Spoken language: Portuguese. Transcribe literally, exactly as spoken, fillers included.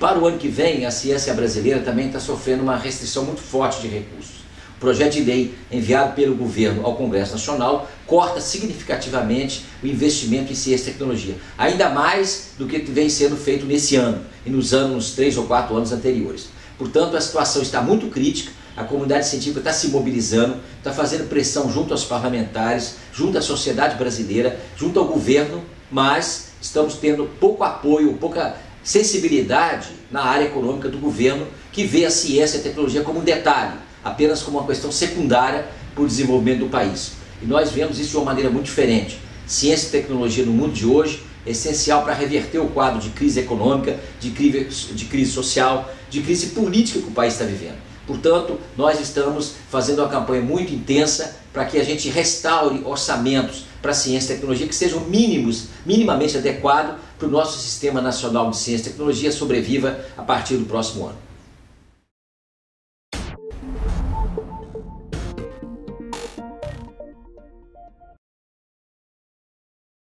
Para o ano que vem, a ciência brasileira também está sofrendo uma restrição muito forte de recursos. O projeto de lei enviado pelo governo ao Congresso Nacional corta significativamente o investimento em ciência e tecnologia, ainda mais do que vem sendo feito nesse ano e nos anos três ou quatro anos anteriores. Portanto, a situação está muito crítica, a comunidade científica está se mobilizando, está fazendo pressão junto aos parlamentares, junto à sociedade brasileira, junto ao governo, mas estamos tendo pouco apoio, pouca sensibilidade na área econômica do governo, que vê a ciência e a tecnologia como um detalhe, apenas como uma questão secundária para o desenvolvimento do país. E nós vemos isso de uma maneira muito diferente. Ciência e tecnologia no mundo de hoje é essencial para reverter o quadro de crise econômica, de crise, de crise social, de crise política que o país está vivendo. Portanto, nós estamos fazendo uma campanha muito intensa para que a gente restaure orçamentos para ciência e tecnologia que sejam mínimos, minimamente adequados para o nosso Sistema Nacional de Ciência e Tecnologia sobreviva a partir do próximo ano.